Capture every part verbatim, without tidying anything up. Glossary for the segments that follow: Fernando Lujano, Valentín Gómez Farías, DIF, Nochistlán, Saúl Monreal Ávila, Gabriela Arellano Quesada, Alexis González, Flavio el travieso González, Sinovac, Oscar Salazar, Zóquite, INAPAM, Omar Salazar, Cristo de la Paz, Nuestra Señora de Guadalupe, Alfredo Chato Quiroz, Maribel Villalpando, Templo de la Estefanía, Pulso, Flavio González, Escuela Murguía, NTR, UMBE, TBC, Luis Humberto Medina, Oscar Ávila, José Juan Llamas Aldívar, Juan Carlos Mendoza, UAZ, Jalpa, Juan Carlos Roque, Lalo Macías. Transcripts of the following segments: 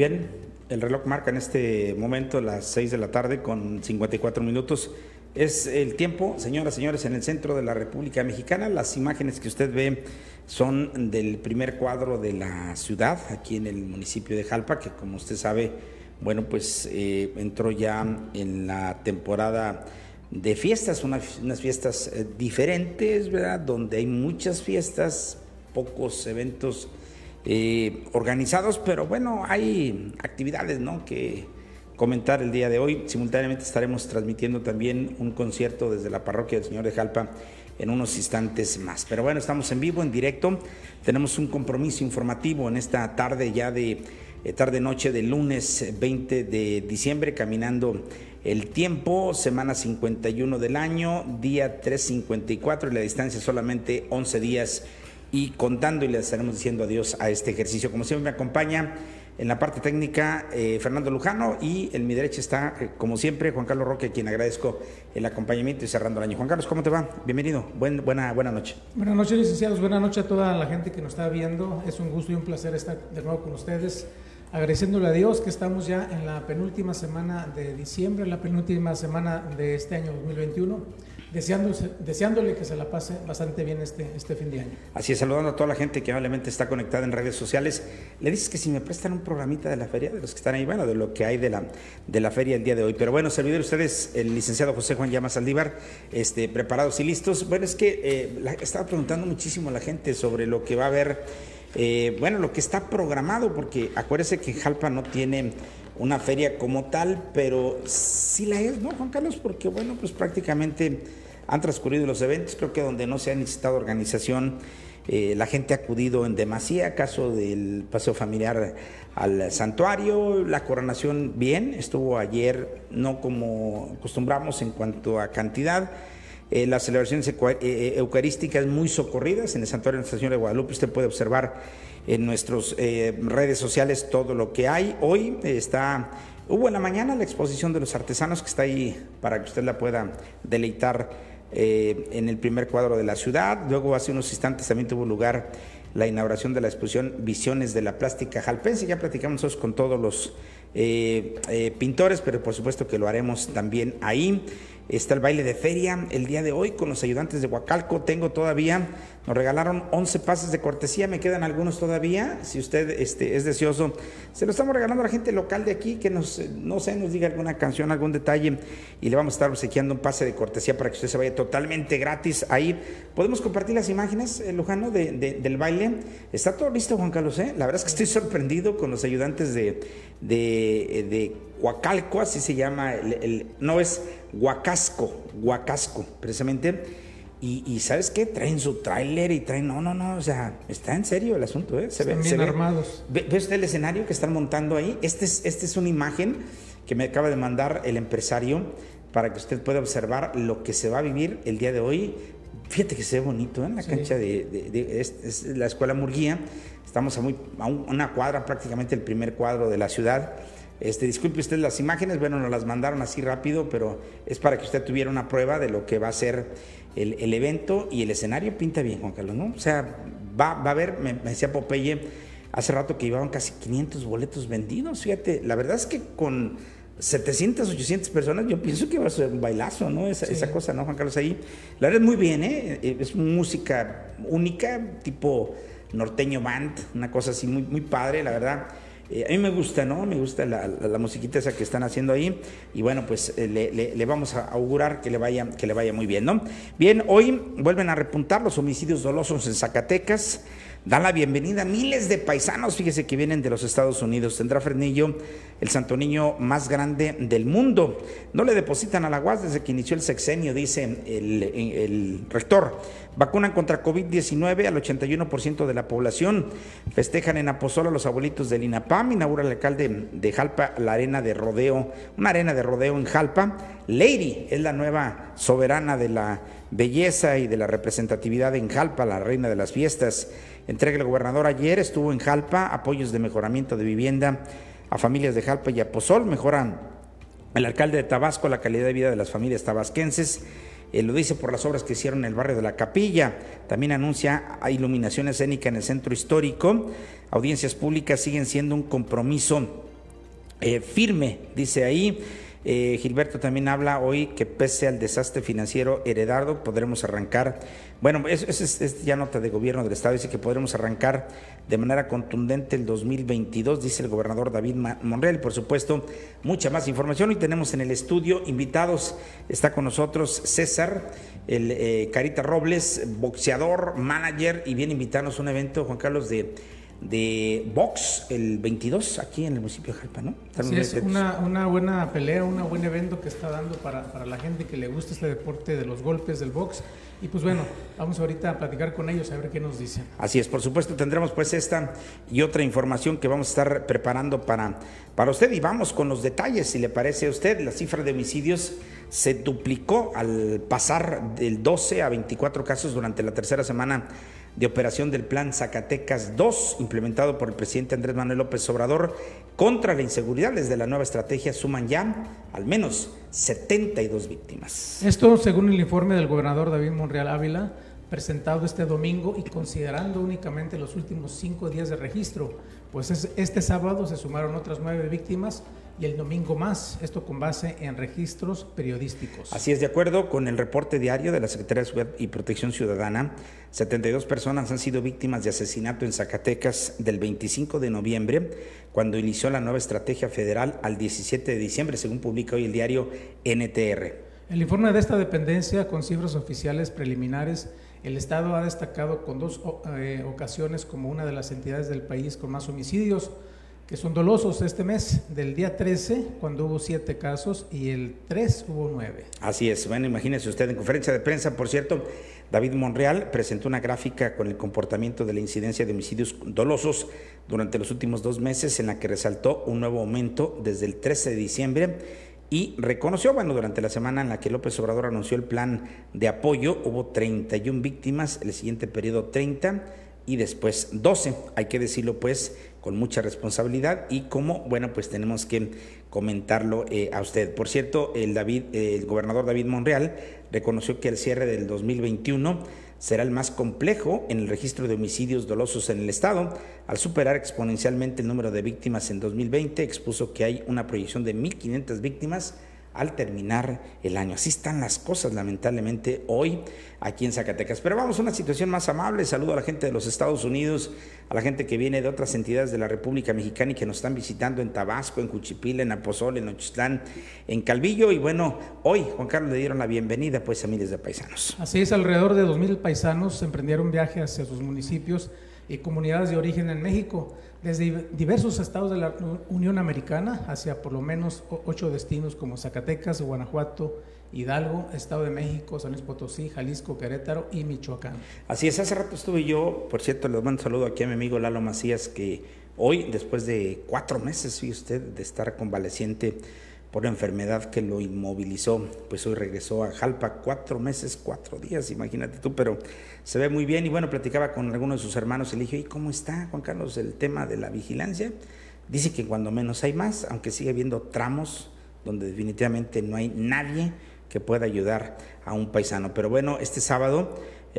bien, el reloj marca en este momento las seis de la tarde con cincuenta y cuatro minutos. Es el tiempo, señoras y señores, en el centro de la República Mexicana. Las imágenes que usted ve son del primer cuadro de la ciudad, aquí en el municipio de Jalpa, que como usted sabe, bueno, pues eh, entró ya en la temporada de fiestas, una, unas fiestas diferentes, ¿verdad? Donde hay muchas fiestas, pocos eventos eh, organizados, pero bueno, hay actividades, ¿no?, que comentar el día de hoy. Simultáneamente estaremos transmitiendo también un concierto desde la parroquia del Señor de Jalpa en unos instantes más. Pero bueno, estamos en vivo, en directo. Tenemos un compromiso informativo en esta tarde ya de eh, tarde-noche del lunes veinte de diciembre, caminando el tiempo, semana cincuenta y uno del año, día trescientos cincuenta y cuatro, y la distancia solamente once días y contando, y le estaremos diciendo adiós a este ejercicio. Como siempre me acompaña en la parte técnica, eh, Fernando Lujano, y en mi derecha está, eh, como siempre, Juan Carlos Roque, a quien agradezco el acompañamiento y cerrando el año. Juan Carlos, ¿cómo te va? Bienvenido, Buen, buena, buena noche. Buenas noches, licenciados, buenas noches a toda la gente que nos está viendo. Es un gusto y un placer estar de nuevo con ustedes, agradeciéndole a Dios que estamos ya en la penúltima semana de diciembre, la penúltima semana de este año dos mil veintiuno. Deseándose, deseándole que se la pase bastante bien este, este fin de año. Así es, saludando a toda la gente que amablemente está conectada en redes sociales. Le dices que si me prestan un programita de la feria, de los que están ahí, bueno, de lo que hay de la, de la feria el día de hoy. Pero bueno, servidor, ustedes, el licenciado José Juan Llamas Aldívar, este, preparados y listos. Bueno, es que eh, la, estaba preguntando muchísimo a la gente sobre lo que va a haber, eh, bueno, lo que está programado, porque acuérdese que Jalpa no tiene una feria como tal, pero sí la es, ¿no, Juan Carlos? Porque, bueno, pues prácticamente han transcurrido los eventos, creo que donde no se ha necesitado organización, eh, la gente ha acudido en demasía, caso del paseo familiar al santuario, la coronación bien, estuvo ayer, no como acostumbramos en cuanto a cantidad. Eh, las celebraciones eh, eucarísticas muy socorridas en el santuario de Nuestra Señora de Guadalupe. Usted puede observar en nuestras eh, redes sociales todo lo que hay. Hoy está, hubo en la mañana la exposición de los artesanos que está ahí para que usted la pueda deleitar eh, en el primer cuadro de la ciudad. Luego hace unos instantes también tuvo lugar la inauguración de la exposición Visiones de la Plástica Jalpense. Ya platicamos nosotros con todos los eh, eh, pintores, pero por supuesto que lo haremos también ahí. Está el baile de feria el día de hoy con los ayudantes de Huacalco. Tengo todavía, nos regalaron once pases de cortesía, me quedan algunos todavía. Si usted este, es deseoso, se lo estamos regalando a la gente local de aquí, que nos, no sé, nos diga alguna canción, algún detalle, y le vamos a estar obsequiando un pase de cortesía para que usted se vaya totalmente gratis ahí. Podemos compartir las imágenes, eh, Lujano, de, de, del baile. Está todo listo, Juan Carlos, ¿eh? La verdad es que estoy sorprendido con los ayudantes de, de, de Huacalco, así se llama, el, el, no es... Huacasco, Huacasco, precisamente. Y, y ¿sabes qué? Traen su tráiler y traen, no, no, no, o sea, está en serio el asunto, ¿eh? Se ven armados. Ve, ¿Ve usted el escenario que están montando ahí? Este es, este es una imagen que me acaba de mandar el empresario para que usted pueda observar lo que se va a vivir el día de hoy. Fíjate que se ve bonito, ¿eh? En la sí. cancha de, de, de, de es, es la Escuela Murguía. Estamos a, muy, a un, una cuadra, prácticamente el primer cuadro de la ciudad. Este, disculpe usted las imágenes, bueno, nos las mandaron así rápido, pero es para que usted tuviera una prueba de lo que va a ser el, el evento, y el escenario pinta bien, Juan Carlos, ¿no? O sea, va, va a haber, me, me decía Popeye hace rato que llevaban casi quinientos boletos vendidos, fíjate, la verdad es que con setecientas, ochocientas personas, yo pienso que va a ser un bailazo, ¿no? Esa, sí. esa cosa, ¿no, Juan Carlos? Ahí, la verdad es muy bien, ¿eh? Es música única, tipo norteño band, una cosa así muy, muy padre, la verdad. Eh, a mí me gusta, ¿no? Me gusta la, la, la musiquita esa que están haciendo ahí. Y bueno, pues eh, le, le, le vamos a augurar que le vaya, que le vaya muy bien, ¿no? Bien, hoy vuelven a repuntar los homicidios dolosos en Zacatecas. Dan la bienvenida a miles de paisanos, fíjese, que vienen de los Estados Unidos. Tendrá Fresnillo el santo niño más grande del mundo. No le depositan a la U A Z desde que inició el sexenio, dice el, el rector. Vacunan contra COVID diecinueve al ochenta y uno por ciento de la población. Festejan en Apozol a los abuelitos del INAPAM. Inaugura el alcalde de Jalpa la arena de rodeo, una arena de rodeo en Jalpa. Leiry es la nueva soberana de la belleza y de la representatividad en Jalpa, la reina de las fiestas. Entrega el gobernador ayer, estuvo en Jalpa, apoyos de mejoramiento de vivienda a familias de Jalpa y Apozol. Mejoran el alcalde de Tabasco la calidad de vida de las familias tabasquenses. Eh, lo dice por las obras que hicieron en el barrio de la Capilla. También anuncia iluminación escénica en el centro histórico. Audiencias públicas siguen siendo un compromiso eh, firme, dice ahí. Eh, Gilberto también habla hoy que pese al desastre financiero heredado podremos arrancar, bueno, eso es, es ya nota de gobierno del Estado, dice que podremos arrancar de manera contundente el dos mil veintidós, dice el gobernador David Monreal. Por supuesto, mucha más información. Hoy tenemos en el estudio invitados, está con nosotros César, el eh, Carita Robles, boxeador, manager, y viene a invitarnos a un evento, Juan Carlos, de... de box el veintidós aquí en el municipio de Jalpa, ¿no? Sí, es una, una buena pelea, un buen evento que está dando para, para la gente que le gusta este deporte de los golpes del box, y pues bueno, vamos ahorita a platicar con ellos a ver qué nos dicen. Así es, por supuesto tendremos pues esta y otra información que vamos a estar preparando para, para usted, y vamos con los detalles, si le parece a usted. La cifra de homicidios se duplicó al pasar del doce a veinticuatro casos durante la tercera semana de operación del Plan Zacatecas dos, implementado por el presidente Andrés Manuel López Obrador contra la inseguridad. Desde la nueva estrategia suman ya al menos setenta y dos víctimas. Esto según el informe del gobernador David Monreal Ávila, presentado este domingo y considerando únicamente los últimos cinco días de registro, pues es, este sábado se sumaron otras nueve víctimas y el domingo más, esto con base en registros periodísticos. Así es, de acuerdo con el reporte diario de la Secretaría de Seguridad y Protección Ciudadana, setenta y dos personas han sido víctimas de asesinato en Zacatecas del veinticinco de noviembre, cuando inició la nueva estrategia federal, al diecisiete de diciembre, según publica hoy el diario N T R. El informe de esta dependencia, con cifras oficiales preliminares, el Estado ha destacado con dos eh, ocasiones como una de las entidades del país con más homicidios, que son dolosos este mes, del día trece, cuando hubo siete casos, y el tres hubo nueve. Así es, bueno, imagínese usted. En conferencia de prensa, por cierto, David Monreal presentó una gráfica con el comportamiento de la incidencia de homicidios dolosos durante los últimos dos meses, en la que resaltó un nuevo aumento desde el trece de diciembre, y reconoció, bueno, durante la semana en la que López Obrador anunció el plan de apoyo, hubo treinta y una víctimas, el siguiente periodo treinta, y después doce, hay que decirlo pues con mucha responsabilidad, y como, bueno, pues tenemos que comentarlo eh, a usted. Por cierto, el, David, eh, el gobernador David Monreal reconoció que el cierre del dos mil veintiuno será el más complejo en el registro de homicidios dolosos en el Estado, al superar exponencialmente el número de víctimas en dos mil veinte, expuso que hay una proyección de mil quinientas víctimas al terminar el año. Así están las cosas, lamentablemente, hoy aquí en Zacatecas. Pero vamos a una situación más amable. Saludo a la gente de los Estados Unidos, a la gente que viene de otras entidades de la República Mexicana y que nos están visitando en Tabasco, en Juchipila, en Apozol, en Nochistlán, en Calvillo. Y bueno, hoy, Juan Carlos, le dieron la bienvenida pues a miles de paisanos. Así es, alrededor de dos mil paisanos emprendieron viaje hacia sus municipios y comunidades de origen en México, desde diversos estados de la Unión Americana hacia por lo menos ocho destinos como Zacatecas, Guanajuato, Hidalgo, Estado de México, San Luis Potosí, Jalisco, Querétaro y Michoacán. Así es, hace rato estuve yo, por cierto, les mando un saludo aquí a mi amigo Lalo Macías, que hoy, después de cuatro meses, sí, usted, de estar convaleciente por la enfermedad que lo inmovilizó, pues hoy regresó a Jalpa, cuatro meses, cuatro días, imagínate tú, pero se ve muy bien. Y bueno, platicaba con alguno de sus hermanos y le dije, ¿y cómo está, Juan Carlos, el tema de la vigilancia? Dice que cuando menos hay más, aunque sigue habiendo tramos donde definitivamente no hay nadie que pueda ayudar a un paisano. Pero bueno, este sábado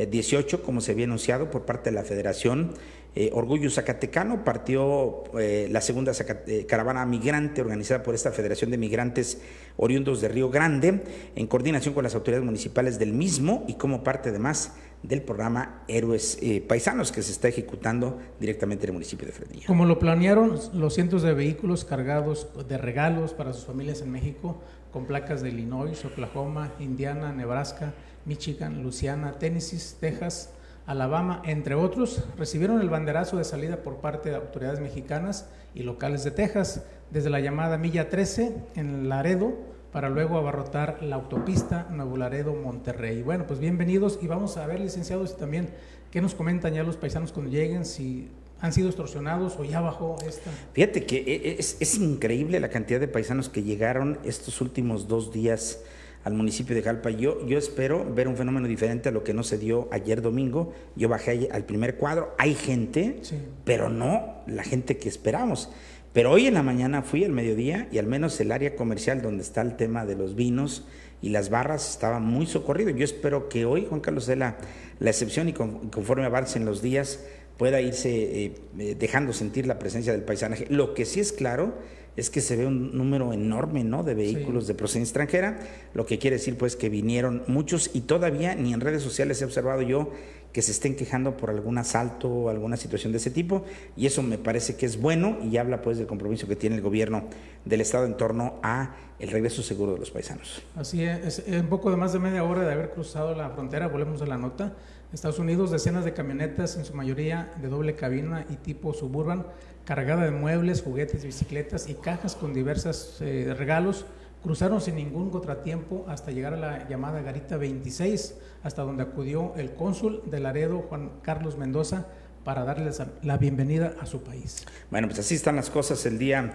dieciocho, como se había anunciado por parte de la Federación, eh, Orgullo Zacatecano partió eh, la segunda Zacate- caravana migrante organizada por esta Federación de Migrantes Oriundos de Río Grande, en coordinación con las autoridades municipales del mismo y como parte además del programa Héroes eh, Paisanos, que se está ejecutando directamente en el municipio de Fresnillo. Como lo planearon, los cientos de vehículos cargados de regalos para sus familias en México, con placas de Illinois, Oklahoma, Indiana, Nebraska, Michigan, Luisiana, Tennessee, Texas, Alabama, entre otros, recibieron el banderazo de salida por parte de autoridades mexicanas y locales de Texas desde la llamada Milla trece en Laredo, para luego abarrotar la autopista Nuevo Laredo-Monterrey. Bueno, pues bienvenidos, y vamos a ver, licenciados, también qué nos comentan ya los paisanos cuando lleguen, si han sido extorsionados o ya bajó esta. Fíjate que es, es increíble la cantidad de paisanos que llegaron estos últimos dos días al municipio de Jalpa. Yo, yo espero ver un fenómeno diferente a lo que no se dio ayer domingo. Yo bajé al primer cuadro, hay gente, sí, pero no la gente que esperamos. Pero hoy en la mañana fui al mediodía y al menos el área comercial donde está el tema de los vinos y las barras estaba muy socorrido. Yo espero que hoy, Juan Carlos, sea la, la excepción, y con, conforme avancen los días pueda irse eh, dejando sentir la presencia del paisaje. Lo que sí es claro es que se ve un número enorme, ¿no?, de vehículos, sí, de procedencia extranjera, lo que quiere decir pues que vinieron muchos, y todavía ni en redes sociales he observado yo que se estén quejando por algún asalto o alguna situación de ese tipo, y eso me parece que es bueno y habla pues del compromiso que tiene el gobierno del estado en torno a el regreso seguro de los paisanos. Así es, en poco de más de media hora de haber cruzado la frontera, volvemos a la nota, Estados Unidos, decenas de camionetas, en su mayoría de doble cabina y tipo suburban, cargada de muebles, juguetes, bicicletas y cajas con diversos eh, regalos, cruzaron sin ningún contratiempo hasta llegar a la llamada Garita veintiséis, hasta donde acudió el cónsul de Laredo, Juan Carlos Mendoza, para darles la bienvenida a su país. Bueno, pues así están las cosas el día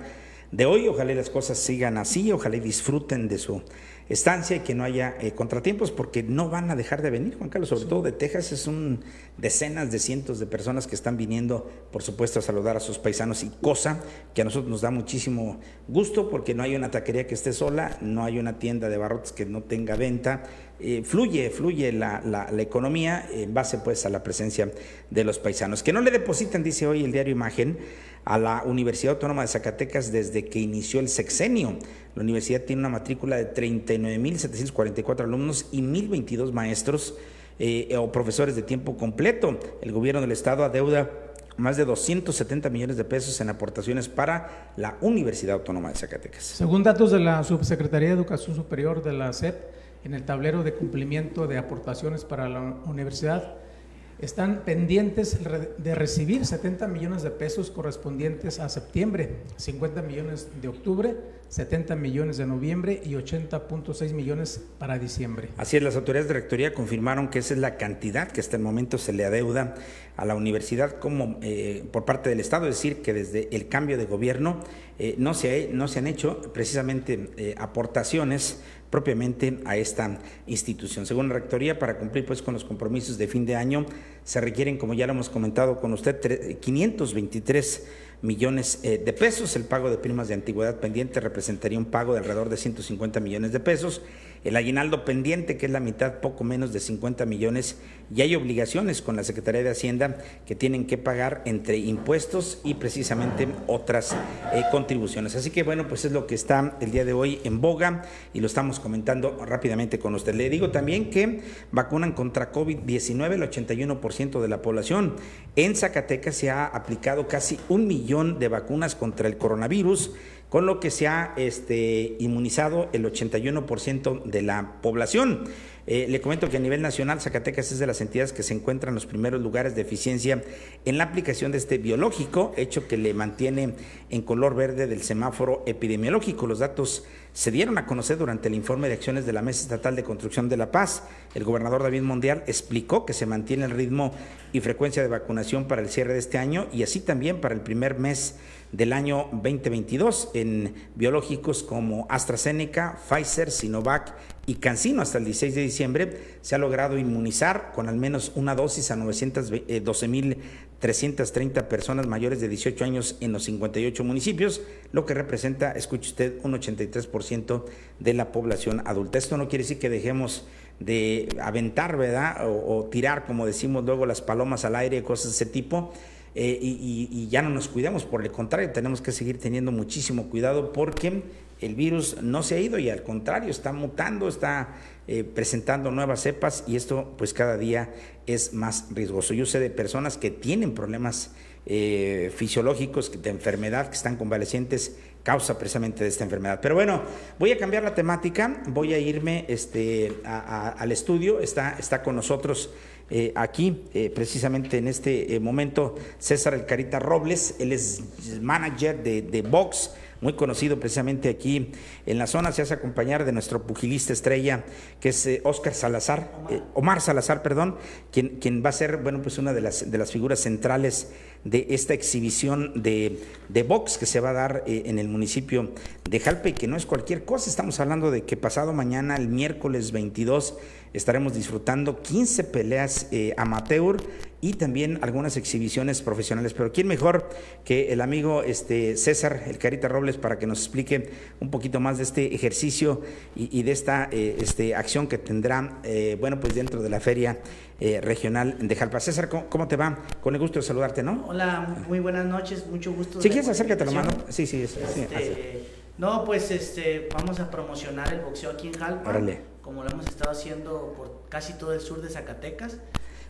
de hoy, ojalá las cosas sigan así, ojalá disfruten de su estancia y que no haya eh, contratiempos, porque no van a dejar de venir, Juan Carlos, sobre sí. todo de Texas, es un decenas de cientos de personas que están viniendo, por supuesto, a saludar a sus paisanos, y cosa que a nosotros nos da muchísimo gusto, porque no hay una taquería que esté sola, no hay una tienda de barrotes que no tenga venta, eh, fluye, fluye la, la, la economía en base pues a la presencia de los paisanos. Que no le depositan, dice hoy el diario Imagen, a la Universidad Autónoma de Zacatecas desde que inició el sexenio. La universidad tiene una matrícula de treinta y nueve mil setecientos cuarenta y cuatro alumnos y mil veintidós maestros eh, o profesores de tiempo completo. El gobierno del estado adeuda más de doscientos setenta millones de pesos en aportaciones para la Universidad Autónoma de Zacatecas. Según datos de la Subsecretaría de Educación Superior de la S E P, en el tablero de cumplimiento de aportaciones para la universidad, están pendientes de recibir setenta millones de pesos correspondientes a septiembre, cincuenta millones de octubre, setenta millones de noviembre y ochenta punto seis millones para diciembre. Así es, las autoridades de rectoría confirmaron que esa es la cantidad que hasta el momento se le adeuda a la universidad como eh, por parte del Estado, es decir, que desde el cambio de gobierno eh, no, se ha, no se han hecho precisamente eh, aportaciones propiamente a esta institución. Según la rectoría, para cumplir pues con los compromisos de fin de año se requieren, como ya lo hemos comentado con usted, quinientos veintitrés millones de pesos. El pago de primas de antigüedad pendiente representaría un pago de alrededor de ciento cincuenta millones de pesos. El aguinaldo pendiente, que es la mitad, poco menos de cincuenta millones, y hay obligaciones con la Secretaría de Hacienda que tienen que pagar entre impuestos y precisamente otras eh, contribuciones. Así que bueno, pues es lo que está el día de hoy en boga y lo estamos comentando rápidamente con usted. Le digo también que vacunan contra COVID diecinueve el ochenta y uno por ciento de la población. En Zacatecas se ha aplicado casi un millón de vacunas contra el coronavirus, con lo que se ha este, inmunizado el ochenta y uno por ciento de la población. Eh, le comento que a nivel nacional Zacatecas es de las entidades que se encuentran en los primeros lugares de eficiencia en la aplicación de este biológico, hecho que le mantiene en color verde del semáforo epidemiológico. Los datos se dieron a conocer durante el informe de acciones de la Mesa Estatal de Construcción de la Paz. El gobernador David Monreal explicó que se mantiene el ritmo y frecuencia de vacunación para el cierre de este año y así también para el primer mes del año veinte veintidós en biológicos como AstraZeneca, Pfizer, Sinovac y CanSino. Hasta el dieciséis de diciembre se ha logrado inmunizar con al menos una dosis a novecientos doce mil trescientos treinta personas mayores de dieciocho años en los cincuenta y ocho municipios, lo que representa, escuche usted, un ochenta y tres por ciento de la población adulta. Esto no quiere decir que dejemos de aventar, ¿verdad?, o, o tirar, como decimos luego, las palomas al aire, cosas de ese tipo. Eh, y, y ya no nos cuidamos, por el contrario, tenemos que seguir teniendo muchísimo cuidado porque el virus no se ha ido y al contrario, está mutando, está eh, presentando nuevas cepas y esto pues cada día es más riesgoso. Yo sé de personas que tienen problemas eh, fisiológicos de enfermedad, que están convalecientes, causa precisamente de esta enfermedad. Pero bueno, voy a cambiar la temática, voy a irme este, a, a, al estudio, está, está con nosotros Eh, aquí, eh, precisamente en este eh, momento, César el Carita Robles. Él es manager de, de box, muy conocido precisamente aquí en la zona. Se hace acompañar de nuestro pugilista estrella, que es eh, Oscar Salazar, eh, Omar Salazar, perdón, quien, quien va a ser, bueno, pues una de las, de las figuras centrales de esta exhibición de, de box que se va a dar eh, en el municipio de Jalpa, y que no es cualquier cosa. Estamos hablando de que pasado mañana, el miércoles veintidós, estaremos disfrutando quince peleas eh, amateur y también algunas exhibiciones profesionales. Pero ¿quién mejor que el amigo este, César, el Carita Robles, para que nos explique un poquito más de este ejercicio y, y de esta eh, este, acción que tendrá, eh, bueno, pues dentro de la Feria eh, Regional de Jalpa? César, ¿cómo, ¿cómo te va? Con el gusto de saludarte, ¿no? Hola, muy buenas noches, mucho gusto. Si quieres, acércate a la mano. Sí, sí, sí. Este, sí no, pues este, vamos a promocionar el boxeo aquí en Jalpa. Órale. Como lo hemos estado haciendo por casi todo el sur de Zacatecas.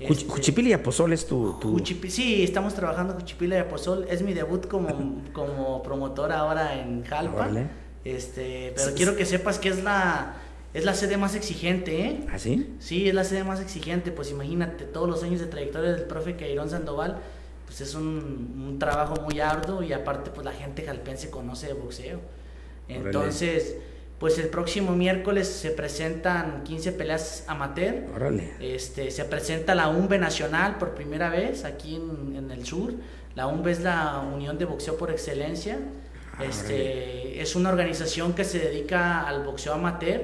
Este, Juchipila y Apozol es tu... tu... Juchipi, sí, estamos trabajando Juchipila y Apozol. Es mi debut como, como promotor ahora en Jalpa. Vale. Este, pero sí, quiero que sepas que es la, es la sede más exigente, ¿eh? ¿Ah, sí? Sí, es la sede más exigente. Pues imagínate, todos los años de trayectoria del profe Queirón Sandoval, pues es un, un trabajo muy arduo, y aparte pues la gente jalpense conoce de boxeo. Entonces... Órale. Pues el próximo miércoles se presentan quince peleas amateur. Órale. Este, se presenta la U M B E Nacional por primera vez aquí en, en el sur. La U M B E es la Unión de Boxeo por Excelencia. Ah, este, es una organización que se dedica al boxeo amateur,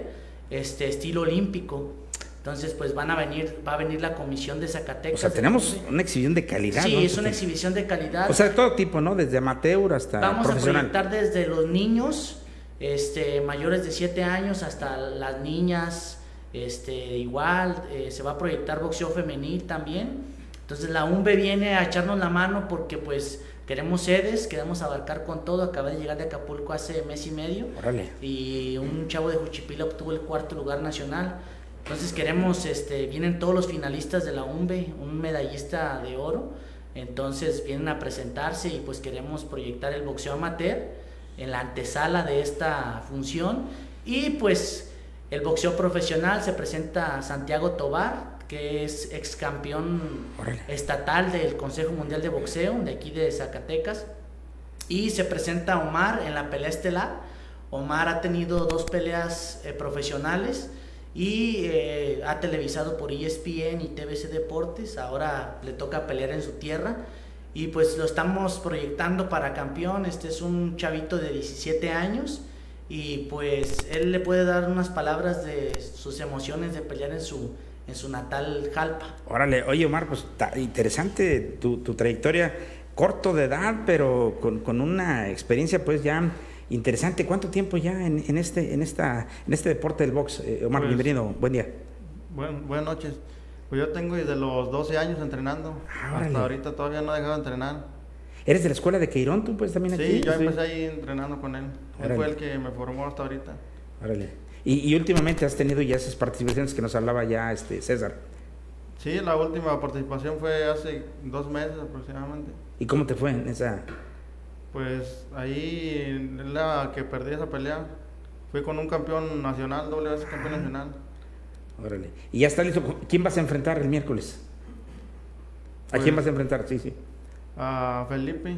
este, estilo olímpico. Entonces, pues van a venir, va a venir la comisión de Zacatecas. O sea, tenemos una exhibición de calidad. Sí, ¿no? Es una exhibición de calidad. O sea, de todo tipo, ¿no? Desde amateur hasta Vamos profesional. Vamos a proyectar desde los niños... Este, mayores de siete años hasta las niñas, este, igual, eh, se va a proyectar boxeo femenil también. Entonces la U M B E viene a echarnos la mano porque pues queremos sedes, queremos abarcar con todo. Acaba de llegar de Acapulco hace mes y medio. Órale. Y un chavo de Juchipila obtuvo el cuarto lugar nacional. Entonces queremos, este, vienen todos los finalistas de la U M B E, un medallista de oro. Entonces vienen a presentarse y pues queremos proyectar el boxeo amateur en la antesala de esta función. Y pues el boxeo profesional se presenta Santiago Tobar, que es ex campeón estatal del Consejo Mundial de Boxeo de aquí de Zacatecas, y se presenta Omar en la pelea estelar. Omar ha tenido dos peleas eh, profesionales y eh, ha televisado por E S P N y T B C Deportes. Ahora le toca pelear en su tierra. Y pues lo estamos proyectando para campeón. Este es un chavito de diecisiete años, y pues él le puede dar unas palabras de sus emociones de pelear en su, en su natal Jalpa. Órale. Oye, Omar, pues está interesante tu, tu trayectoria, corto de edad, pero con, con una experiencia pues ya interesante. ¿Cuánto tiempo ya en, en, este, en, esta, en este deporte del box? Eh, Omar, pues, bienvenido, buen día. Buen, buenas noches. Pues yo tengo desde los doce años entrenando. Ah, hasta ahorita todavía no he dejado de entrenar. ¿Eres de la escuela de Queirón tú pues también aquí? Sí, yo empecé ahí entrenando con él. Órale. Él fue el que me formó hasta ahorita. Órale. Y, y últimamente has tenido ya esas participaciones que nos hablaba ya este César. Sí, la última participación fue hace dos meses aproximadamente. ¿Y cómo te fue en esa? Pues ahí la que perdí esa pelea. Fue con un campeón nacional, doble vez campeón ah. nacional. Órale. Y ya está listo. ¿Quién vas a enfrentar el miércoles? ¿A pues, quién vas a enfrentar? Sí, sí. A Felipe.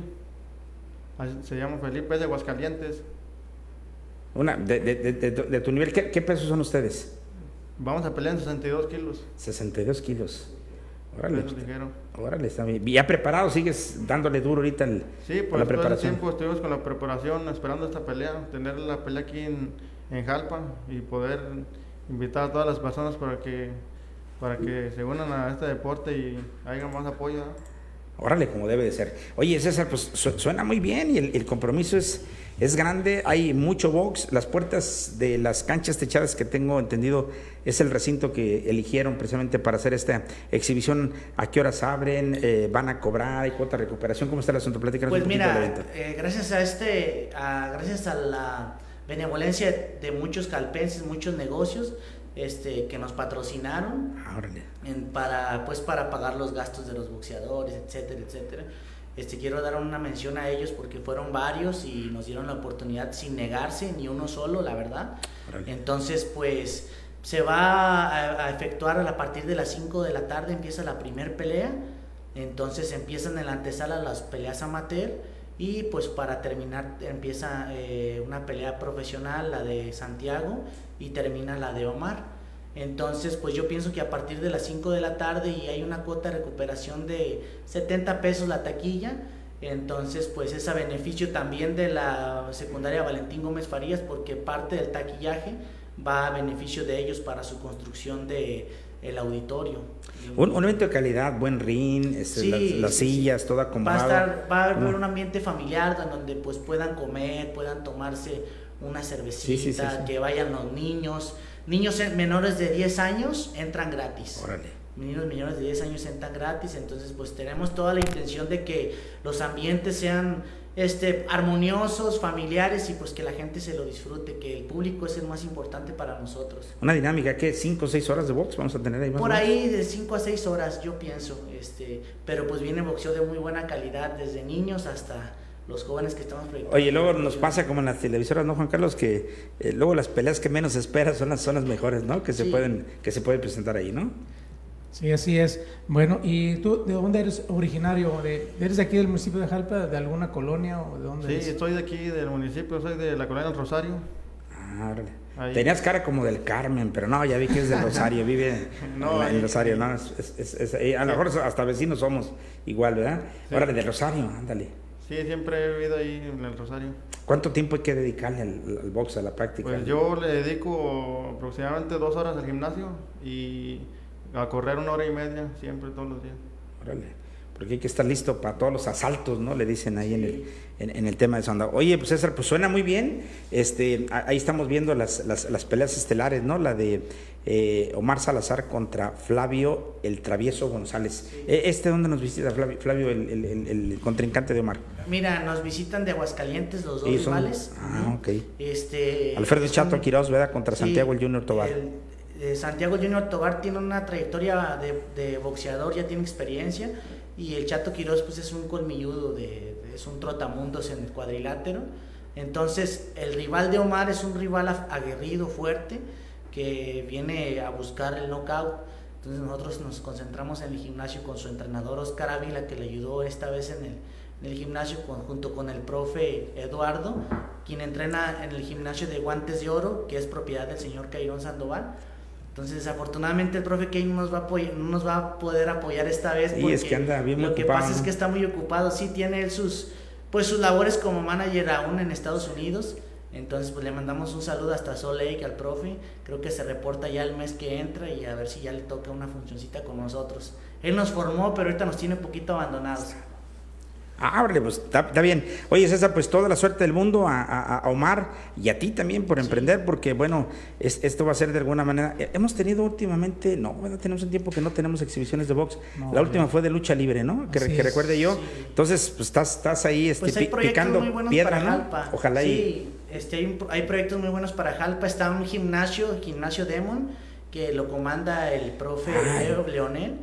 Se llama Felipe, es de Aguascalientes. Una, de, de, de, de, de tu nivel, ¿qué, qué pesos son ustedes? Vamos a pelear en sesenta y dos kilos. sesenta y dos kilos. Órale. Peso ligero. Órale, está bien. ¿Ya preparado? ¿Sigues dándole duro ahorita el, sí, pues, con la preparación? Sí, por todo el tiempo estuvimos con la preparación, esperando esta pelea, tener la pelea aquí en, en Jalpa y poder invitar a todas las personas para que, para que se unan a este deporte y haya más apoyo, ¿no? Órale, como debe de ser. Oye, César, pues suena muy bien y el, el compromiso es, es grande. Hay mucho box. Las puertas de las canchas techadas, que tengo entendido, es el recinto que eligieron precisamente para hacer esta exhibición. ¿A qué horas abren? Eh, ¿Van a cobrar? ¿Hay cuota de recuperación? ¿Cómo está el asunto? Platícanos pues un poquito mira, del evento. Eh, gracias a este, a, gracias a la benevolencia de muchos jalpenses, muchos negocios este, que nos patrocinaron en, para, pues, para pagar los gastos de los boxeadores, etcétera, etcétera. Este, quiero dar una mención a ellos porque fueron varios y nos dieron la oportunidad sin negarse, ni uno solo, la verdad. Órale. Entonces, pues, se va a, a efectuar a partir de las cinco de la tarde, empieza la primer pelea. Entonces empiezan en la antesala las peleas amateur. Y pues para terminar empieza eh, una pelea profesional, la de Santiago, y termina la de Omar. Entonces pues yo pienso que a partir de las cinco de la tarde, y hay una cuota de recuperación de setenta pesos la taquilla. Entonces pues es a beneficio también de la secundaria Valentín Gómez Farías, porque parte del taquillaje va a beneficio de ellos para su construcción de el auditorio. Un, un evento de calidad, buen ring, este, sí, las, las sillas, sí, sí, toda acomodada. Va a estar, va a haber uh. un ambiente familiar donde pues puedan comer, puedan tomarse una cervecita, sí, sí, sí, sí. que vayan los niños. Niños menores de diez años entran gratis. Órale. Niños menores de diez años entran gratis, entonces pues tenemos toda la intención de que los ambientes sean este armoniosos, familiares, y pues que la gente se lo disfrute, que el público es el más importante para nosotros. Una dinámica que cinco o seis horas de box vamos a tener ahí más por más. Ahí de cinco a seis horas yo pienso, este, pero pues viene boxeo de muy buena calidad desde niños hasta los jóvenes que estamos proyectando. Oye, luego nos pasa como en las televisoras, ¿no, Juan Carlos? Que eh, luego las peleas que menos esperas son las, son las mejores, ¿no? Que se sí. pueden que se pueden presentar ahí, ¿no? Sí, así es. Bueno, ¿y tú de dónde eres originario? ¿De, ¿Eres de aquí del municipio de Jalpa, de alguna colonia o de dónde? Sí, eres? Estoy de aquí del municipio, soy de la colonia del Rosario. Ah, órale. Ahí. Tenías cara como del Carmen, pero no, ya vi que es del Rosario, vive no, en, la, en Rosario, no, es, es, es, es, eh, a lo mejor hasta vecinos somos igual, ¿verdad? Sí. Órale, del Rosario, ándale. Sí, siempre he vivido ahí en el Rosario. ¿Cuánto tiempo hay que dedicarle al, al box, a la práctica? Pues yo le dedico aproximadamente dos horas al gimnasio y a correr una hora y media, siempre, todos los días. Órale, porque hay que estar listo para todos los asaltos, ¿no? Le dicen ahí sí. en, el, en, en el tema de sonda. Oye, pues César, pues suena muy bien. Este, ahí estamos viendo las, las, las peleas estelares, ¿no? La de eh, Omar Salazar contra Flavio el Travieso González. Sí. ¿Este dónde nos visita Flavio, Flavio el, el, el, el contrincante de Omar? Mira, nos visitan de Aguascalientes los dos sí, son, rivales. Ah, ok. Este, Alfredo Chato Quiroz, ¿verdad? Contra sí, Santiago el Junior Tobar. El, Santiago Junior Tobar tiene una trayectoria de, de boxeador, ya tiene experiencia, y el Chato Quiroz pues es un colmilludo, de, es un trotamundos en el cuadrilátero. Entonces el rival de Omar es un rival aguerrido, fuerte, que viene a buscar el knockout. Entonces nosotros nos concentramos en el gimnasio con su entrenador Oscar Ávila, que le ayudó esta vez en el, en el gimnasio con, junto con el profe Eduardo, quien entrena en el gimnasio de Guantes de Oro, que es propiedad del señor Queirón Sandoval. Entonces, afortunadamente, el profe Kane nos va a apoyar, no nos va a poder apoyar esta vez, porque es que anda bien lo ocupado, que pasa ¿no? es que está muy ocupado. Sí, tiene él sus, pues, sus labores como manager aún en Estados Unidos. Entonces, pues, le mandamos un saludo hasta Salt Lake al profe. Creo que se reporta ya el mes que entra y a ver si ya le toca una funcioncita con nosotros. Él nos formó, pero ahorita nos tiene un poquito abandonados. Ah, pues está bien. Oye, César, pues toda la suerte del mundo a, a, a Omar y a ti también por emprender, sí. porque bueno, es, esto va a ser de alguna manera. Hemos tenido últimamente, no, bueno, tenemos un tiempo que no tenemos exhibiciones de box. No, la última bien. fue de lucha libre, ¿no? Que, que recuerde yo. Sí. Entonces, pues estás, estás ahí este, pues picando piedra, ¿no? Jalpa. Ojalá sí, y... este, hay, un, hay proyectos muy buenos para Jalpa. Está un gimnasio, gimnasio Demon, que lo comanda el profe Leo Leonel.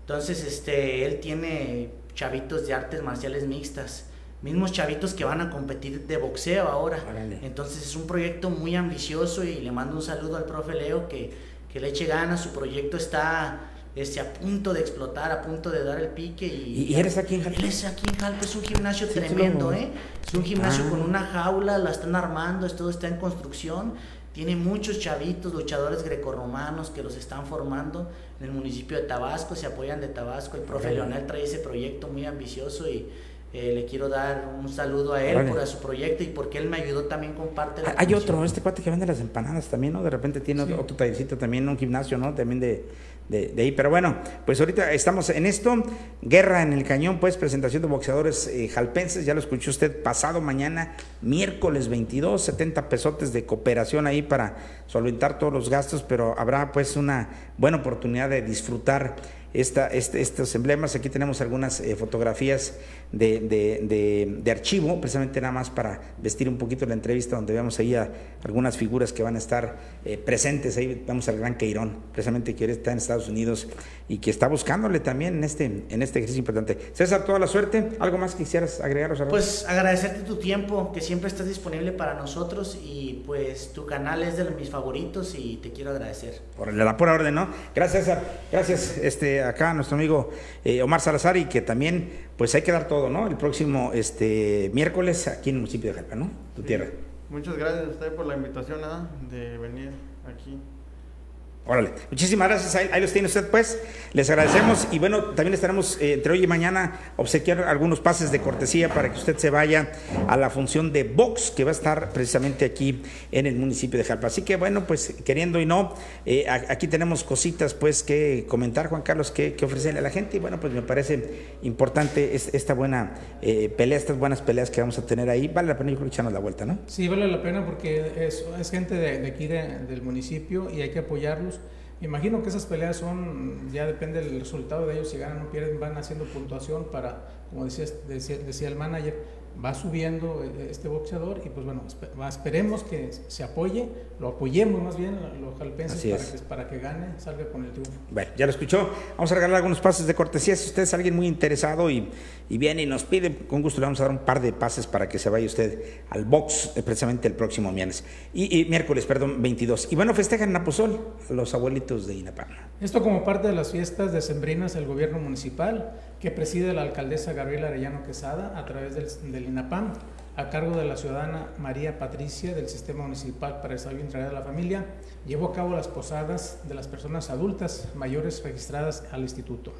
Entonces, este, él tiene chavitos de artes marciales mixtas, mismos chavitos que van a competir de boxeo ahora. Órale. Entonces es un proyecto muy ambicioso y le mando un saludo al profe Leo, que, que le eche ganas. Su proyecto está este, a punto de explotar, a punto de dar el pique. ¿Y, ¿Y eres aquí en Jalpa? Él es aquí en Jalpa, es un gimnasio sí, tremendo, ¿eh? Es un gimnasio ah. con una jaula, la están armando, todo está en construcción. Tiene muchos chavitos, luchadores grecorromanos que los están formando en el municipio de Tabasco, se apoyan de Tabasco. El profe Órale. Leonel trae ese proyecto muy ambicioso y eh, le quiero dar un saludo a él Órale. por a su proyecto y porque él me ayudó también con parte de la Hay comisión. Otro, este cuate que vende las empanadas también, ¿no? De repente tiene sí. otro tallercito también, un gimnasio, ¿no? También de... De, de ahí, pero bueno, pues ahorita estamos en esto, guerra en el cañón, pues presentación de boxeadores eh, jalpenses, ya lo escuchó usted, pasado mañana, miércoles veintidós, setenta pesotes de cooperación ahí para solventar todos los gastos, pero habrá pues una buena oportunidad de disfrutar esta, este, estos emblemas. Aquí tenemos algunas eh, fotografías de, de, de, de archivo, precisamente nada más para vestir un poquito la entrevista, donde vemos ahí a algunas figuras que van a estar eh, presentes. Ahí vemos al gran Queirón, precisamente que está en Estados Unidos y que está buscándole también en este, en este ejercicio importante. César, toda la suerte. ¿Algo más que quisieras agregar? Rosario? Pues agradecerte tu tiempo, que siempre estás disponible para nosotros, y pues tu canal es de mis favoritos y te quiero agradecer. Por la pura orden, ¿no? Gracias, César. Gracias, este... acá nuestro amigo eh, Omar Salazar, y que también pues hay que dar todo, ¿no? El próximo este miércoles aquí en el municipio de Jalpa, ¿no? Tu sí. tierra. Muchas gracias a usted por la invitación, ¿eh? De venir aquí. Órale, muchísimas gracias, ahí, ahí los tiene usted pues, les agradecemos y bueno, también estaremos eh, entre hoy y mañana obsequiar algunos pases de cortesía para que usted se vaya a la función de Vox que va a estar precisamente aquí en el municipio de Jalpa, así que bueno, pues queriendo y no, eh, aquí tenemos cositas pues que comentar, Juan Carlos, que, que ofrecerle a la gente y bueno, pues me parece importante esta buena eh, pelea, estas buenas peleas que vamos a tener ahí, vale la pena yo creo que echarnos la vuelta, ¿no? Sí, vale la pena porque es, es gente de, de aquí de, del municipio y hay que apoyarlos. Me imagino que esas peleas son, ya depende del resultado de ellos, si ganan o pierden, van haciendo puntuación para, como decía, decía, decía el manager, va subiendo este boxeador y pues bueno, esperemos que se apoye, lo apoyemos más bien los jalpenses para que, para que gane, salga con el triunfo. Bueno, ya lo escuchó, vamos a regalar algunos pases de cortesía, si usted es alguien muy interesado y, y viene y nos pide, con gusto le vamos a dar un par de pases para que se vaya usted al box precisamente el próximo viernes, y, y miércoles, perdón, veintidós, y bueno, festejan en Apozol los abuelitos de INAPAM. Esto como parte de las fiestas decembrinas del gobierno municipal, que preside la alcaldesa Gabriela Arellano Quesada a través del, del INAPAM, a cargo de la ciudadana María Patricia del Sistema Municipal para el Desarrollo Integral de la Familia, llevó a cabo las posadas de las personas adultas mayores registradas al instituto.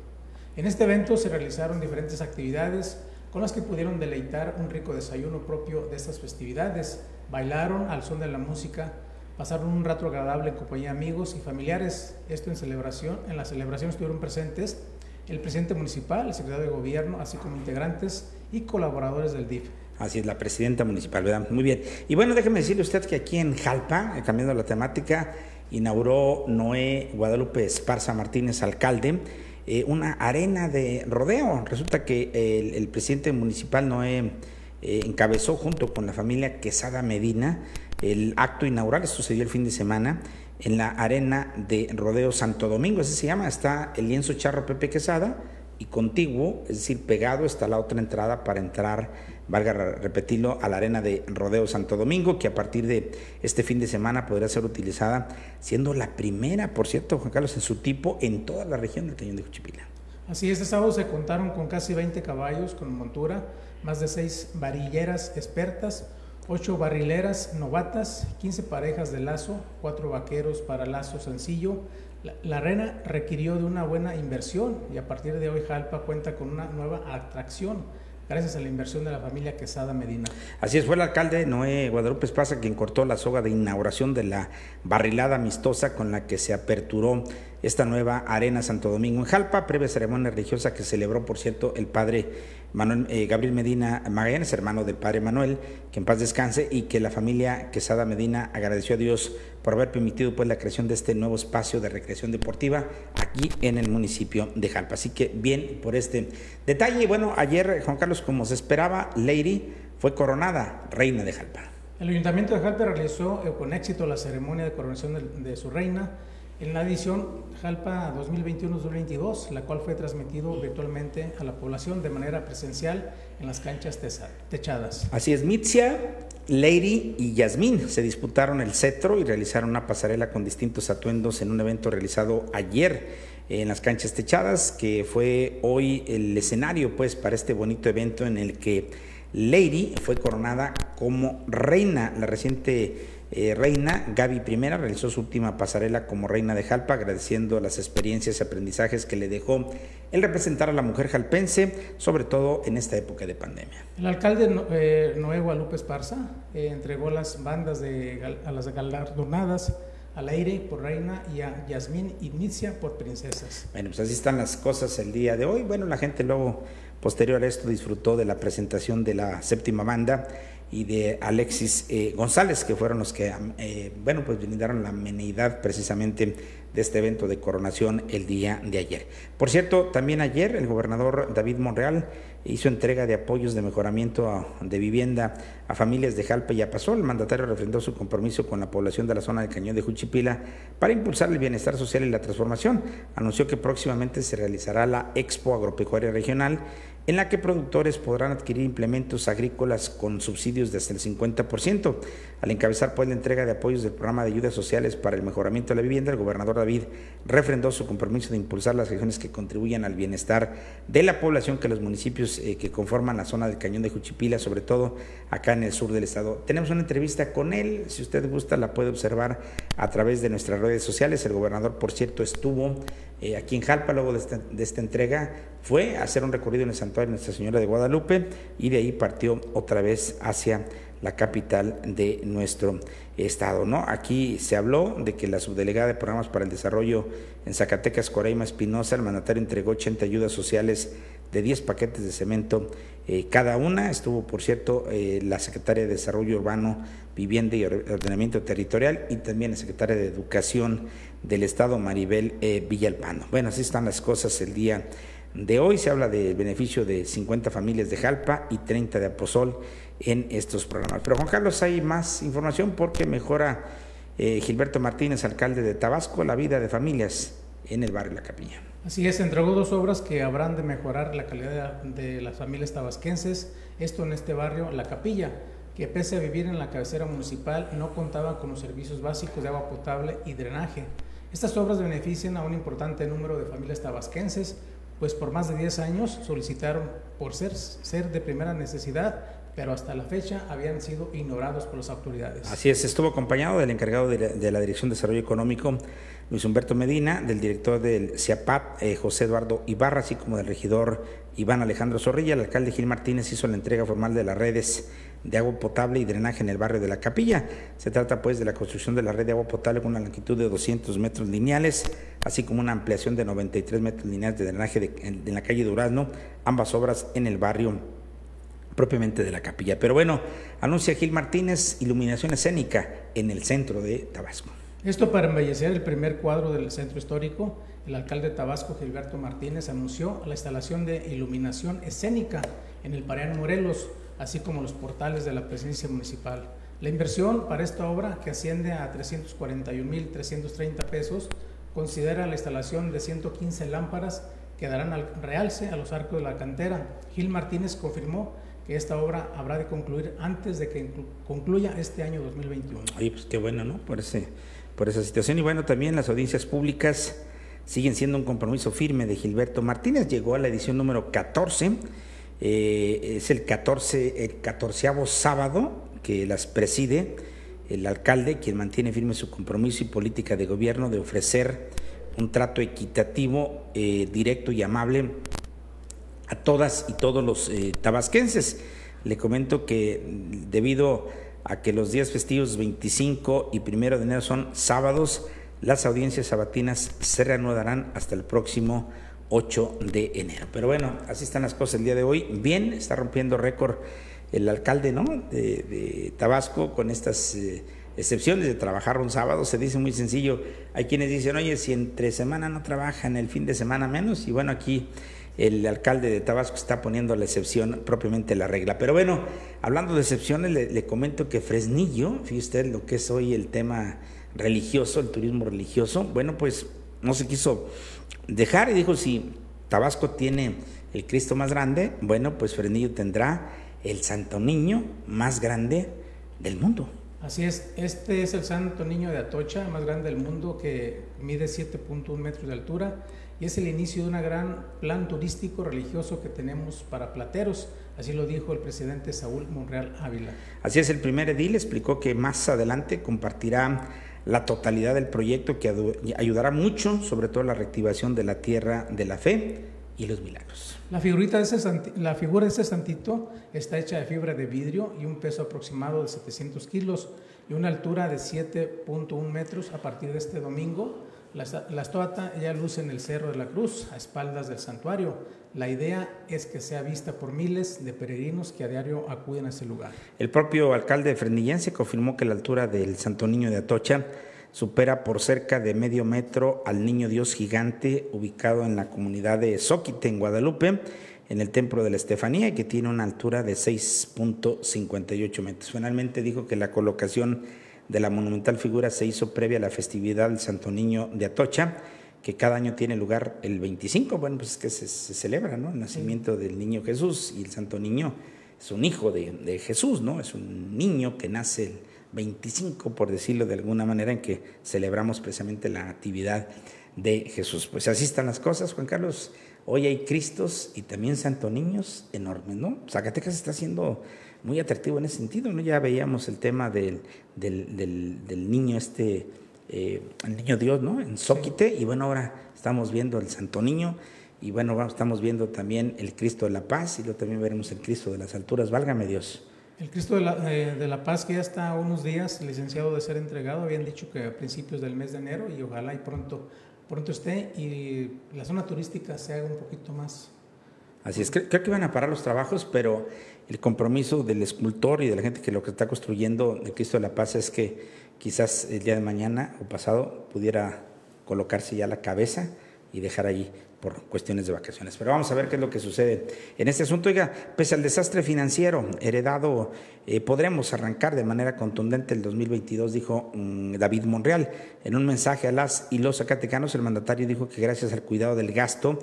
En este evento se realizaron diferentes actividades con las que pudieron deleitar un rico desayuno propio de estas festividades, bailaron al son de la música, pasaron un rato agradable en compañía de amigos y familiares, esto en celebración, en la celebración estuvieron presentes el presidente municipal, el secretario de gobierno, así como integrantes y colaboradores del D I F. Así es, la presidenta municipal, ¿verdad? Muy bien. Y bueno, déjeme decirle usted que aquí en Jalpa, cambiando la temática, inauguró Noé Guadalupe Esparza Martínez, alcalde, eh, una arena de rodeo. Resulta que el, el presidente municipal Noé eh, encabezó junto con la familia Quesada Medina el acto inaugural, sucedió el fin de semana, en la arena de rodeo Santo Domingo, así se llama, está el lienzo charro Pepe Quesada y contiguo, es decir, pegado está la otra entrada para entrar, valga repetirlo, a la arena de rodeo Santo Domingo, que a partir de este fin de semana podrá ser utilizada, siendo la primera, por cierto, Juan Carlos, en su tipo en toda la región del Cañón de Juchipila. Así, este sábado se contaron con casi veinte caballos con montura, más de seis varilleras expertas, ocho barrileras novatas, quince parejas de lazo, cuatro vaqueros para lazo sencillo. La, la arena requirió de una buena inversión y a partir de hoy Jalpa cuenta con una nueva atracción gracias a la inversión de la familia Quesada Medina. Así es, fue el alcalde Noé Guadalupe Esparza quien cortó la soga de inauguración de la barrilada amistosa con la que se aperturó esta nueva arena Santo Domingo en Jalpa, previa ceremonia religiosa que celebró, por cierto, el padre Manuel, eh, Gabriel Medina Magallanes, hermano del padre Manuel, que en paz descanse, y que la familia Quesada Medina agradeció a Dios por haber permitido pues la creación de este nuevo espacio de recreación deportiva aquí en el municipio de Jalpa. Así que bien por este detalle. Y bueno, ayer, Juan Carlos, como se esperaba, Leiry fue coronada reina de Jalpa. El ayuntamiento de Jalpa realizó eh, con éxito la ceremonia de coronación de, de su reina en la edición Jalpa dos mil veintiuno dos mil veintidós, la cual fue transmitido virtualmente a la población de manera presencial en las canchas techadas. Así es, Mitzia, Leiry y Yasmín se disputaron el cetro y realizaron una pasarela con distintos atuendos en un evento realizado ayer en las canchas techadas, que fue hoy el escenario pues para este bonito evento en el que Leiry fue coronada como reina. La reciente Eh, reina Gaby I realizó su última pasarela como reina de Jalpa, agradeciendo las experiencias y aprendizajes que le dejó el representar a la mujer jalpense, sobre todo en esta época de pandemia. El alcalde eh, Noé Guadalupe Esparza eh, entregó las bandas de, a las galardonadas a Leiry por reina y a Yasmín y Mitzia por princesas. Bueno, pues así están las cosas el día de hoy. Bueno, la gente luego, posterior a esto, disfrutó de la presentación de la séptima banda y de Alexis eh, González, que fueron los que, eh, bueno, pues brindaron la amenidad precisamente de este evento de coronación el día de ayer. Por cierto, también ayer el gobernador David Monreal hizo entrega de apoyos de mejoramiento a, de vivienda a familias de Jalpa y Apozol. El mandatario refrendó su compromiso con la población de la zona del Cañón de Juchipila para impulsar el bienestar social y la transformación. Anunció que próximamente se realizará la Expo Agropecuaria Regional en la que productores podrán adquirir implementos agrícolas con subsidios de hasta el cincuenta por ciento. Al encabezar pues la entrega de apoyos del programa de ayudas sociales para el mejoramiento de la vivienda, el gobernador David refrendó su compromiso de impulsar las acciones que contribuyan al bienestar de la población que los municipios eh, que conforman la zona del Cañón de Juchipila, sobre todo acá en el sur del estado. Tenemos una entrevista con él, si usted gusta la puede observar a través de nuestras redes sociales. El gobernador, por cierto, estuvo eh, aquí en Jalpa luego de esta, de esta entrega, fue a hacer un recorrido en el santuario de Nuestra Señora de Guadalupe y de ahí partió otra vez hacia la capital de nuestro estado, ¿no? Aquí se habló de que la subdelegada de programas para el desarrollo en Zacatecas, Coraima Espinosa, el mandatario entregó ochenta ayudas sociales de diez paquetes de cemento eh, cada una. Estuvo, por cierto, eh, la secretaria de Desarrollo Urbano, Vivienda y Ordenamiento Territorial y también la secretaria de Educación del estado, Maribel eh, Villalpando. Bueno, así están las cosas el día de hoy. Se habla del beneficio de cincuenta familias de Jalpa y treinta de Apozol en estos programas. Pero Juan Carlos, hay más información porque mejora eh, Gilberto Martínez, alcalde de Tabasco, la vida de familias en el barrio La Capilla. Así es, entregó dos obras que habrán de mejorar la calidad de las familias tabasquenses, esto en este barrio La Capilla, que pese a vivir en la cabecera municipal no contaba con los servicios básicos de agua potable y drenaje. Estas obras benefician a un importante número de familias tabasquenses, pues por más de diez años solicitaron por ser, ser de primera necesidad, pero hasta la fecha habían sido ignorados por las autoridades. Así es, estuvo acompañado del encargado de la, de la Dirección de Desarrollo Económico, Luis Humberto Medina, del director del CIAPAT, eh, José Eduardo Ibarra, así como del regidor Iván Alejandro Zorrilla. El alcalde Gil Martínez hizo la entrega formal de las redes de agua potable y drenaje en el barrio de La Capilla. Se trata pues de la construcción de la red de agua potable con una longitud de doscientos metros lineales, así como una ampliación de noventa y tres metros lineales de drenaje de, en, en la calle Durazno, ambas obras en el barrio propiamente de La Capilla. Pero bueno, anuncia Gil Martínez iluminación escénica en el centro de Tabasco. Esto para embellecer el primer cuadro del centro histórico. El alcalde de Tabasco, Gilberto Martínez, anunció la instalación de iluminación escénica en el Pareán Morelos, así como los portales de la presidencia municipal. La inversión para esta obra, que asciende a trescientos cuarenta y un mil trescientos treinta pesos, considera la instalación de ciento quince lámparas que darán al realce a los arcos de la cantera. Gil Martínez confirmó que esta obra habrá de concluir antes de que concluya este año dos mil veintiuno. Oye, pues qué bueno, ¿no? Por, ese, por esa situación. Y bueno, también las audiencias públicas siguen siendo un compromiso firme de Gilberto Martínez. Llegó a la edición número catorce, eh, es el catorce, el catorceavo sábado que las preside el alcalde, quien mantiene firme su compromiso y política de gobierno de ofrecer un trato equitativo, eh, directo y amable a todas y todos los eh, tabasquenses. Le comento que debido a que los días festivos veinticinco y primero de enero son sábados, las audiencias sabatinas se reanudarán hasta el próximo ocho de enero. Pero bueno, así están las cosas el día de hoy. Bien, está rompiendo récord el alcalde, ¿no?, de, de Tabasco con estas eh, excepciones de trabajar un sábado. Se dice muy sencillo. Hay quienes dicen, oye, si entre semana no trabajan, el fin de semana menos. Y bueno, aquí el alcalde de Tabasco está poniendo la excepción, propiamente la regla. Pero bueno, hablando de excepciones, le, le comento que Fresnillo, fíjate usted lo que es hoy el tema religioso, el turismo religioso, bueno, pues no se quiso dejar y dijo, si Tabasco tiene el Cristo más grande, bueno, pues Fresnillo tendrá el Santo Niño más grande del mundo. Así es, este es el Santo Niño de Atocha, más grande del mundo, que mide siete punto uno metros de altura y es el inicio de un gran plan turístico religioso que tenemos para plateros, así lo dijo el presidente Saúl Monreal Ávila. Así es, el primer edil explicó que más adelante compartirá la totalidad del proyecto que ayudará mucho, sobre todo la reactivación de la tierra de la fe y los milagros. La, figurita de ese santi, la figura de ese santito está hecha de fibra de vidrio y un peso aproximado de setecientos kilos y una altura de siete punto uno metros. A partir de este domingo, la, la estatua ya luce en el Cerro de la Cruz, a espaldas del santuario. La idea es que sea vista por miles de peregrinos que a diario acuden a ese lugar. El propio alcalde de Fresnillense confirmó que la altura del Santo Niño de Atocha supera por cerca de medio metro al Niño Dios Gigante, ubicado en la comunidad de Zóquite, en Guadalupe, en el Templo de la Estefanía, que tiene una altura de seis punto cincuenta y ocho metros. Finalmente dijo que la colocación de la monumental figura se hizo previa a la festividad del Santo Niño de Atocha, que cada año tiene lugar el veinticinco, bueno, pues es que se, se celebra, ¿no?, el nacimiento del niño Jesús, y el Santo Niño es un hijo de, de Jesús, ¿no?, es un niño que nace el veinticinco, por decirlo de alguna manera, en que celebramos precisamente la natividad de Jesús. Pues así están las cosas, Juan Carlos. Hoy hay Cristos y también Santo Niños enormes, ¿no? Zacatecas está siendo muy atractivo en ese sentido, ¿no? Ya veíamos el tema del, del, del, del niño este, eh, el niño Dios, ¿no?, en Zóquite, sí. Y bueno, ahora estamos viendo el Santo Niño, y bueno, vamos, estamos viendo también el Cristo de la Paz, y luego también veremos el Cristo de las Alturas, válgame Dios. El Cristo de la, eh, de la Paz, que ya está unos días, licenciado, de ser entregado, habían dicho que a principios del mes de enero, y ojalá y pronto, pronto esté, y la zona turística se haga un poquito más. Así es, creo, creo que van a parar los trabajos, pero el compromiso del escultor y de la gente que lo que está construyendo el Cristo de la Paz es que quizás el día de mañana o pasado pudiera colocarse ya la cabeza y dejar allí por cuestiones de vacaciones. Pero vamos a ver qué es lo que sucede en este asunto. Oiga, pese al desastre financiero heredado, eh, podremos arrancar de manera contundente el dos mil veintidós, dijo mmm, David Monreal. En un mensaje a las y los zacatecanos, el mandatario dijo que gracias al cuidado del gasto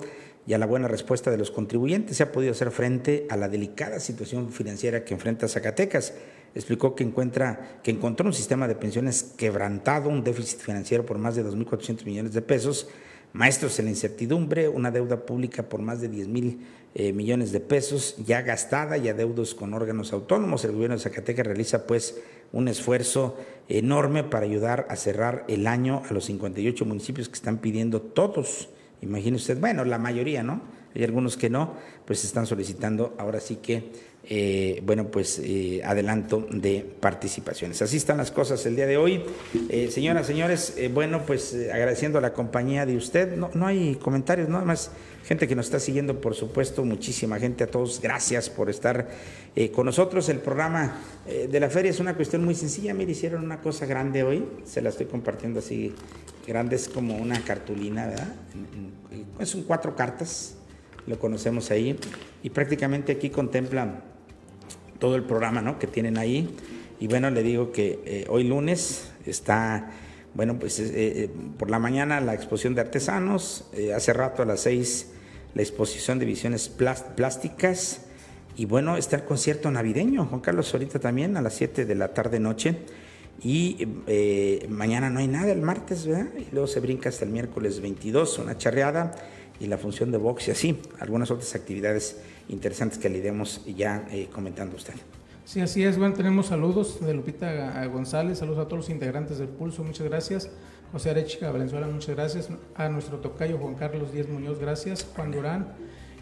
y a la buena respuesta de los contribuyentes se ha podido hacer frente a la delicada situación financiera que enfrenta Zacatecas. Explicó que encuentra que encontró un sistema de pensiones quebrantado, un déficit financiero por más de dos mil cuatrocientos millones de pesos, maestros en la incertidumbre, una deuda pública por más de diez mil millones de pesos ya gastada y adeudos con órganos autónomos. El gobierno de Zacatecas realiza pues un esfuerzo enorme para ayudar a cerrar el año a los cincuenta y ocho municipios que están pidiendo todos, imagine usted, bueno, la mayoría, ¿no? Hay algunos que no, pues están solicitando ahora sí que, eh, bueno, pues eh, adelanto de participaciones. Así están las cosas el día de hoy. Eh, señoras, señores, eh, bueno, pues eh, agradeciendo a la compañía de usted. No, no hay comentarios, nada más gente que nos está siguiendo, por supuesto, muchísima gente. A todos, gracias por estar eh, con nosotros. El programa eh, de la feria es una cuestión muy sencilla. Mire, hicieron una cosa grande hoy, se la estoy compartiendo así, grande, es como una cartulina, ¿verdad? Son cuatro cartas. Lo conocemos ahí, y prácticamente aquí contemplan todo el programa, ¿no?, que tienen ahí. Y bueno, le digo que eh, hoy lunes está, bueno, pues eh, por la mañana la exposición de artesanos, eh, hace rato a las seis la exposición de visiones plásticas, y bueno, está el concierto navideño, Juan Carlos, ahorita también a las siete de la tarde noche. Y eh, mañana no hay nada, el martes, ¿verdad? Y luego se brinca hasta el miércoles veintidós, una charreada, y la función de box y así, algunas otras actividades interesantes que le iremos ya eh, comentando a usted. Sí, así es. Bueno, tenemos saludos de Lupita González, saludos a todos los integrantes del Pulso, muchas gracias. José Arechiga Valenzuela, muchas gracias. A nuestro tocayo Juan Carlos Díaz Muñoz, gracias. Juan Durán,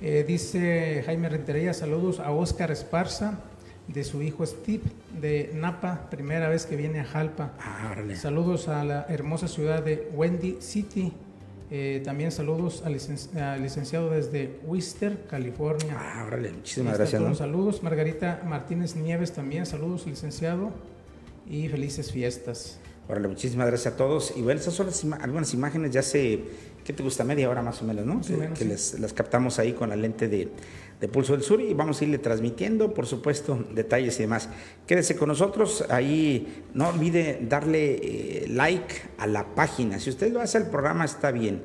eh, dice Jaime Rentería, saludos a Óscar Esparza, de su hijo Steve, de Napa, primera vez que viene a Jalpa. Ah, saludos a la hermosa ciudad de Windy City. Eh, también saludos al licen licenciado desde Whistler, California. Ah, órale, muchísimas gracias. Todos, ¿no? Saludos, Margarita Martínez Nieves también, saludos licenciado y felices fiestas. Órale, muchísimas gracias a todos. Y bueno, estas son las im algunas imágenes, ya sé, ¿qué te gusta? Media hora más o menos, ¿no? Más que menos, que sí. les, las captamos ahí con la lente de, de Pulso del Sur, y vamos a irle transmitiendo, por supuesto, detalles y demás. Quédese con nosotros, ahí no olvide darle eh, like a la página. Si usted lo hace al programa está bien,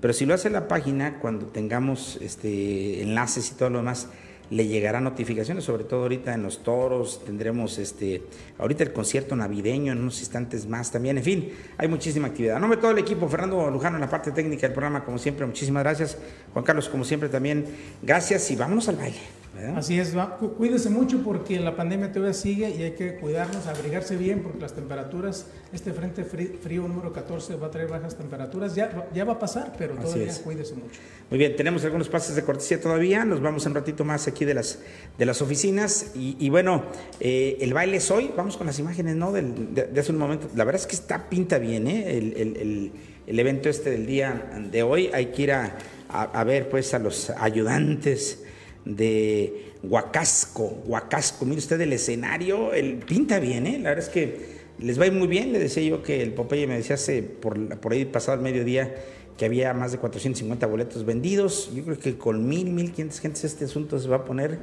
pero si lo hace a la página, cuando tengamos este enlaces y todo lo demás, le llegarán notificaciones, sobre todo ahorita en Los Toros, tendremos este ahorita el concierto navideño en unos instantes más también, en fin, hay muchísima actividad. A nombre de todo el equipo, Fernando Lujano en la parte técnica del programa, como siempre, muchísimas gracias. Juan Carlos, como siempre también, gracias, y vámonos al baile, ¿verdad? Así es, va. Cuídese mucho porque la pandemia todavía sigue y hay que cuidarnos, abrigarse bien porque las temperaturas, este frente frío número catorce va a traer bajas temperaturas, ya, ya va a pasar, pero todavía cuídese mucho. Muy bien, tenemos algunos pases de cortesía todavía, nos vamos un ratito más aquí de las, de las oficinas, y, y bueno, eh, el baile es hoy, vamos con las imágenes, ¿no?, del, de, de hace un momento. La verdad es que está pinta bien, ¿eh?, el, el, el, el evento este del día de hoy. Hay que ir a, a, a ver pues a los ayudantes de Huacasco, Huacasco, mire usted el escenario, el pinta bien, ¿eh?, la verdad es que les va a ir muy bien. Le decía yo que el Popeye me decía hace por, por ahí pasado el mediodía que había más de cuatrocientos cincuenta boletos vendidos. Yo creo que con mil, mil quinientas gentes este asunto se va a poner,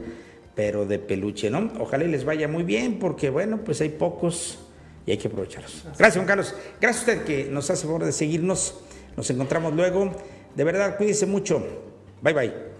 pero de peluche, ¿no? Ojalá y les vaya muy bien, porque bueno, pues hay pocos y hay que aprovecharlos. Gracias, Juan Carlos. Gracias a usted que nos hace favor de seguirnos Nos encontramos luego. De verdad, cuídense mucho. Bye, bye.